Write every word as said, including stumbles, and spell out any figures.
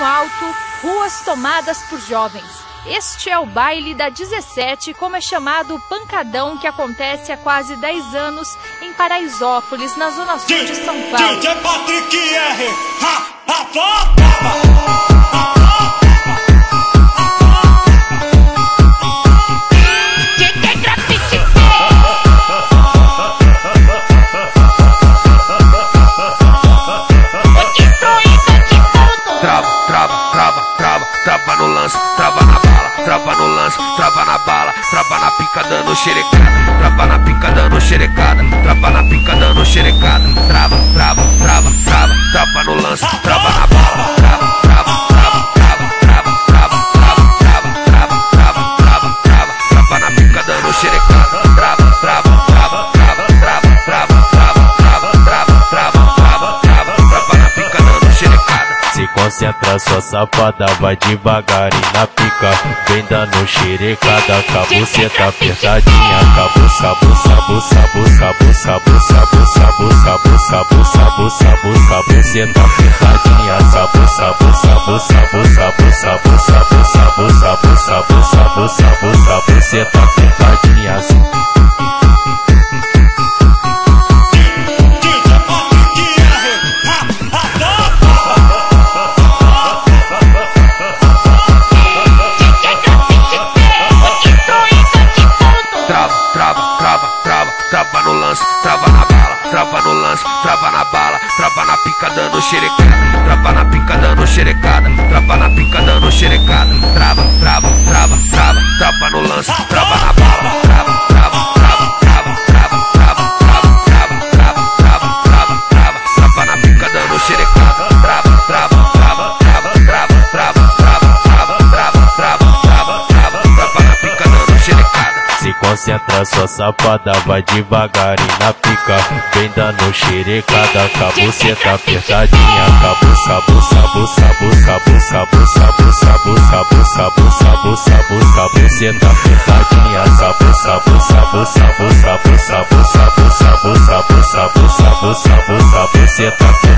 Morrinho Alto, ruas tomadas por jovens. Este é o baile da dezessete, como é chamado o pancadão que acontece há quase dez anos em Paraisópolis, na zona sul de São Paulo. D J Patrick R. Ha, ha, ha, ha. Trava na bala, trava na pica dando xerecada, trava na pica dando xerecada, trava na pica dando xerecada, trava, trava, trava, trava, trava no lance, trava na bala, trava, trava, trava, trava, trava, trava, trava, trava, trava, trava, trava, trava na pica dando xerecada, trava, trava, trava, trava, trava, trava, trava, trava, trava, trava, trava, trava, trava na pica dando xerecada. Se concentra, sua safada, vai devagar e na pica vem dando xerecada, cabuceta apertadinha, cabu, sabu, sabu, sabu, sabu, sabu, sabu, sabu, sabu, sabu, sabu, sabu, cabuceta apertadinha, sabu, sabu, sabu, sabu, sabu, sabu, sabu, sabu, sabu, sabu, sabu, sabu, sabuceta apertadinha. Trava na bala, trava na pica dando xerecada, trava na pica dando xerecada, trava na pica dando xerecada, trava, trava, trava, trava, trava no lance, trava na bala, trava, trava, trava, trava, trava, trava, trava, trava, trava, trava, trava, trava na pica dando xerecada, trava, trava, trava, trava, trava, trava, trava, trava, trava, trava, trava, trava, trava na pica dando xerecada. Se concentra, sua safada, vai devagar e na pica vem dando xerecada, cabuceta apertadinha, cabu, sabu, sabu, sabu, sabu, sabu, sabu, sabu, sabu, sabu, sabu, sabu, sabuceta apertadinha, sabu, sabu, sabu, sabu, sabu, sabu, sabu, sabu, sabu, sabu, sabu, sabu, sabu, sabuceta.